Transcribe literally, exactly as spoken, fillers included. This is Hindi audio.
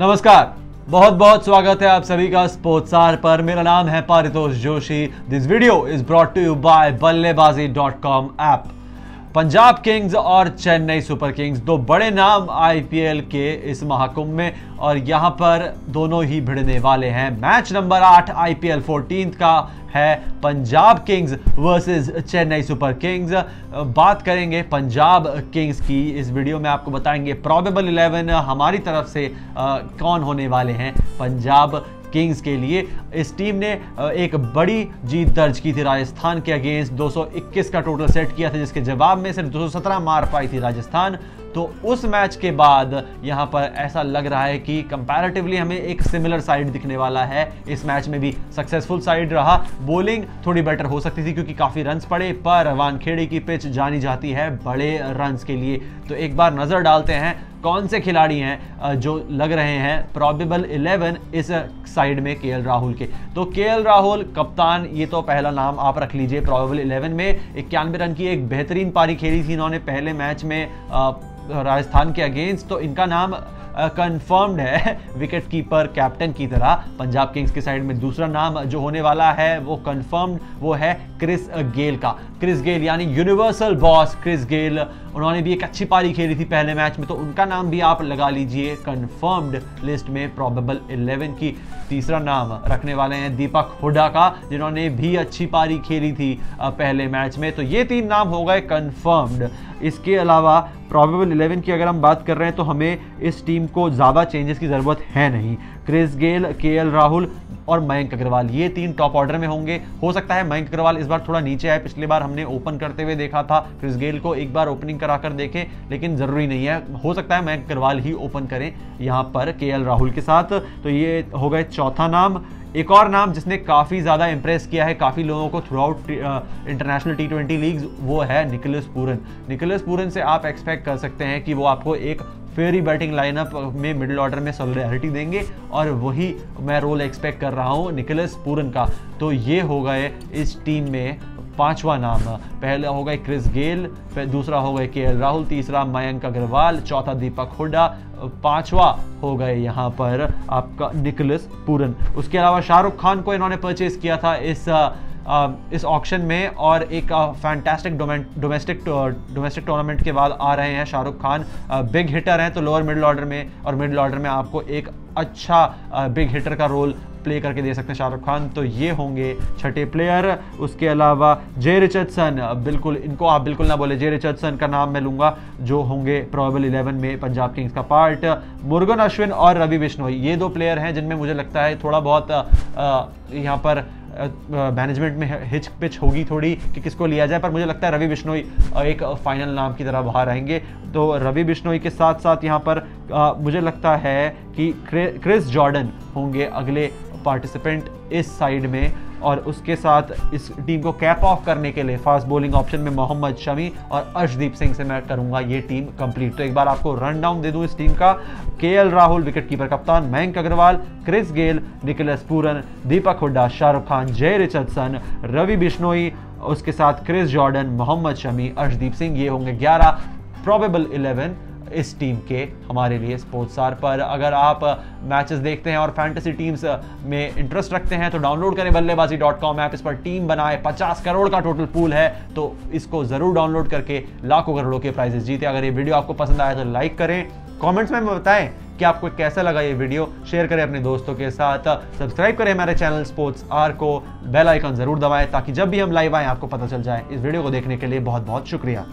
नमस्कार, बहुत बहुत स्वागत है आप सभी का स्पोर्ट्सआर पर। मेरा नाम है Paritosh Joshi. This video is brought to you by Ballebaazi dot com app. Punjab Kings और चेन्नई सुपर किंग्स दो बड़े नाम आईपीएल के इस महाकुंभ में, और यहाँ पर दोनों ही भिड़ने वाले हैं। मैच नंबर आठ आईपीएल चौदह का है, Punjab Kings versus Chennai Super Kings. बात करेंगे पंजाब किंग्स की। इस वीडियो में आपको बताएंगे प्रॉबेबल इलेवन हमारी तरफ से आ, कौन होने वाले हैं पंजाब किंग्स के लिए। इस टीम ने एक बड़ी जीत दर्ज की थी राजस्थान के अगेंस्ट, दो सौ इक्कीस का टोटल सेट किया था, जिसके जवाब में सिर्फ दो सौ सत्रह मार पाई थी राजस्थान। तो उस मैच के बाद यहाँ पर ऐसा लग रहा है कि कंपैरेटिवली हमें एक सिमिलर साइड दिखने वाला है। इस मैच में भी सक्सेसफुल साइड रहा, बॉलिंग थोड़ी बेटर हो सकती थी क्योंकि काफ़ी रन्स पड़े, पर वानखेड़े की पिच जानी जाती है बड़े रन्स के लिए। तो एक बार नज़र डालते हैं कौन से खिलाड़ी हैं जो लग रहे हैं प्रॉबेबल इलेवन इस साइड में के राहुल के। तो के राहुल कप्तान, ये तो पहला नाम आप रख लीजिए प्रॉबेबल इलेवन में। इक्यानवे रन की एक बेहतरीन पारी खेली थी इन्होंने पहले मैच में आ, राजस्थान के अगेंस्ट, तो इनका नाम कंफर्म्ड है विकेट कीपर कैप्टन की तरह। पंजाब किंग्स की साइड में दूसरा नाम जो होने वाला है वो कंफर्म्ड वो है क्रिस गेल का। क्रिस गेल यानी यूनिवर्सल बॉस क्रिस गेल, उन्होंने भी एक अच्छी पारी खेली थी पहले मैच में, तो उनका नाम भी आप लगा लीजिए कंफर्म्ड लिस्ट में प्रॉबेबल इलेवन की। तीसरा नाम रखने वाले हैं दीपक हुडा का, जिन्होंने भी अच्छी पारी खेली थी पहले मैच में। तो ये तीन नाम हो गए कंफर्म्ड। इसके अलावा प्रॉबेबल इलेवन की अगर हम बात कर रहे हैं तो हमें इस टीम को ज़्यादा चेंजेस की ज़रूरत है नहीं। क्रिस गेल, केएल राहुल और मयंक अग्रवाल, ये तीन टॉप ऑर्डर में होंगे। हो सकता है मयंक अग्रवाल इस बार थोड़ा नीचे आए, पिछली बार हमने ओपन करते हुए देखा था, क्रिस गेल को एक बार ओपनिंग कराकर देखें, लेकिन ज़रूरी नहीं है, हो सकता है मयंक अग्रवाल ही ओपन करें यहाँ पर केएल राहुल के साथ। तो ये हो गए चौथा नाम। एक और नाम जिसने काफ़ी ज़्यादा इंप्रेस किया है काफ़ी लोगों को throughout international T twenty leagues, वो है निकोलस पूरन। निकोलस पूरन से आप एक्सपेक्ट कर सकते हैं कि वो आपको एक फेरी बैटिंग लाइनअप में मिडिल ऑर्डर में सॉलिडरिटी देंगे, और वही मैं रोल एक्सपेक्ट कर रहा हूँ निकोलस पूरन का। तो ये हो गए इस टीम में पांचवा नाम। पहला हो गए क्रिस गेल, फिर दूसरा हो गए केएल राहुल, तीसरा मयंक अग्रवाल, चौथा दीपक हुडा, पांचवा हो गए यहाँ पर आपका निकोलस पूरन। उसके अलावा शाहरुख खान को इन्होंने परचेज किया था इस आ, इस ऑक्शन में, और एक फैंटास्टिक डोमेस्टिक डोमेस्टिक टूर्नामेंट के बाद आ रहे हैं Shahrukh Khan. Uh, big hitter हैं, तो लोअर मिडिल ऑर्डर में और मिडिल ऑर्डर में आपको एक अच्छा आ, बिग हिटर का रोल प्ले करके दे सकते हैं शाहरुख खान। तो ये होंगे छठे प्लेयर। उसके अलावा जय रिचर्डसन, बिल्कुल इनको आप बिल्कुल ना बोले, जय रिचर्डसन का नाम मैं लूँगा जो होंगे प्रॉबेबल इलेवन में पंजाब किंग्स का पार्ट। मुर्गन अश्विन और रवि बिश्नोई, ये दो प्लेयर हैं जिनमें मुझे लगता है थोड़ा बहुत यहाँ पर मैनेजमेंट में हिच पिच होगी थोड़ी कि किसको लिया जाए, पर मुझे लगता है रवि बिश्नोई एक फाइनल नाम की तरह बाहर आएंगे। तो रवि बिश्नोई के साथ साथ यहाँ पर आ, मुझे लगता है कि क्रिस जॉर्डन होंगे अगले पार्टिसिपेंट इस साइड में, और उसके साथ इस टीम को कैप ऑफ करने के लिए फास्ट बॉलिंग ऑप्शन में मोहम्मद शमी और अर्शदीप सिंह से मैं करूंगा ये टीम कंप्लीट। तो एक बार आपको रन डाउन दे दूं इस टीम का। केएल राहुल विकेटकीपर कप्तान, Mayank Agarwal, Chris Gayle, Nicholas Pooran, Deepak Hooda, Shahrukh Khan, Jhye Richardson, Ravi Bishnoi, उसके साथ क्रिस जॉर्डन, मोहम्मद शमी, अर्शदीप सिंह, ये होंगे ग्यारह प्रॉबेबल इलेवन इस टीम के हमारे लिए स्पोर्ट्सआर पर। अगर आप मैचेस देखते हैं और फैंटेसी टीम्स में इंटरेस्ट रखते हैं तो डाउनलोड करें बल्लेबाजी डॉट कॉम ऐप। इस पर टीम बनाए, पचास करोड़ का टोटल पूल है, तो इसको ज़रूर डाउनलोड करके लाखों करोड़ों के प्राइजेस जीते। अगर ये वीडियो आपको पसंद आया तो लाइक करें, कमेंट्स में बताएं कि आपको कैसा लगा ये वीडियो, शेयर करें अपने दोस्तों के साथ, सब्सक्राइब करें हमारे चैनल स्पोर्ट्सआर को, बेल आइकन ज़रूर दबाएँ ताकि जब भी हम लाइव आएँ आपको पता चल जाए। इस वीडियो को देखने के लिए बहुत बहुत शुक्रिया।